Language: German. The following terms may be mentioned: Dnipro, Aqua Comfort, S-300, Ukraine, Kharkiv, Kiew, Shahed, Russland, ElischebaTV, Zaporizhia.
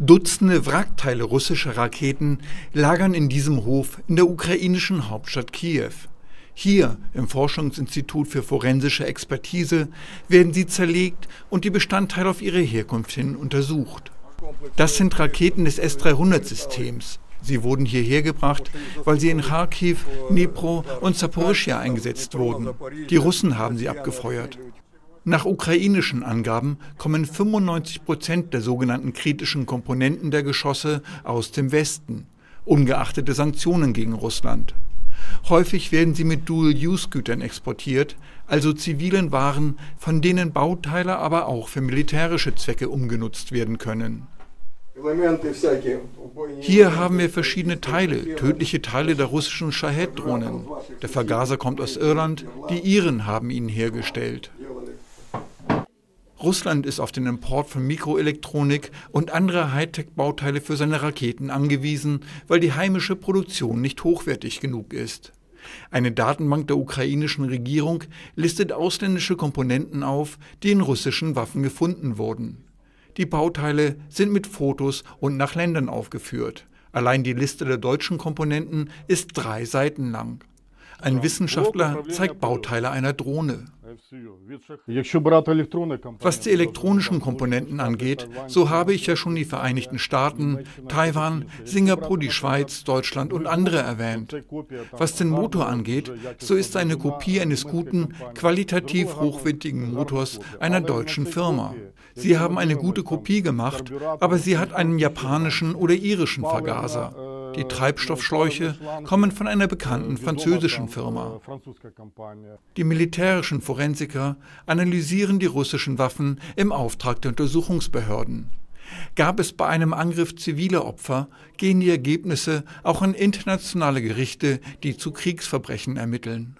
Dutzende Wrackteile russischer Raketen lagern in diesem Hof in der ukrainischen Hauptstadt Kiew. Hier, im Forschungsinstitut für forensische Expertise, werden sie zerlegt und die Bestandteile auf ihre Herkunft hin untersucht. Das sind Raketen des S-300-Systems. Sie wurden hierher gebracht, weil sie in Kharkiv, Dnipro und Zaporizhia eingesetzt wurden. Die Russen haben sie abgefeuert. Nach ukrainischen Angaben kommen 95% der sogenannten kritischen Komponenten der Geschosse aus dem Westen, ungeachtet der Sanktionen gegen Russland. Häufig werden sie mit Dual-Use-Gütern exportiert, also zivilen Waren, von denen Bauteile aber auch für militärische Zwecke umgenutzt werden können. Hier haben wir verschiedene Teile, tödliche Teile der russischen Shahed-Drohnen. Der Vergaser kommt aus Irland, die Iren haben ihn hergestellt. Russland ist auf den Import von Mikroelektronik und andere Hightech-Bauteile für seine Raketen angewiesen, weil die heimische Produktion nicht hochwertig genug ist. Eine Datenbank der ukrainischen Regierung listet ausländische Komponenten auf, die in russischen Waffen gefunden wurden. Die Bauteile sind mit Fotos und nach Ländern aufgeführt. Allein die Liste der deutschen Komponenten ist 3 Seiten lang. Ein Wissenschaftler zeigt Bauteile einer Drohne. Was die elektronischen Komponenten angeht, so habe ich ja schon die Vereinigten Staaten, Taiwan, Singapur, die Schweiz, Deutschland und andere erwähnt. Was den Motor angeht, so ist eine Kopie eines guten, qualitativ hochwertigen Motors einer deutschen Firma. Sie haben eine gute Kopie gemacht, aber sie hat einen japanischen oder irischen Vergaser. Die Treibstoffschläuche kommen von einer bekannten französischen Firma. Die militärischen Forensiker analysieren die russischen Waffen im Auftrag der Untersuchungsbehörden. Gab es bei einem Angriff zivile Opfer, gehen die Ergebnisse auch an internationale Gerichte, die zu Kriegsverbrechen ermitteln.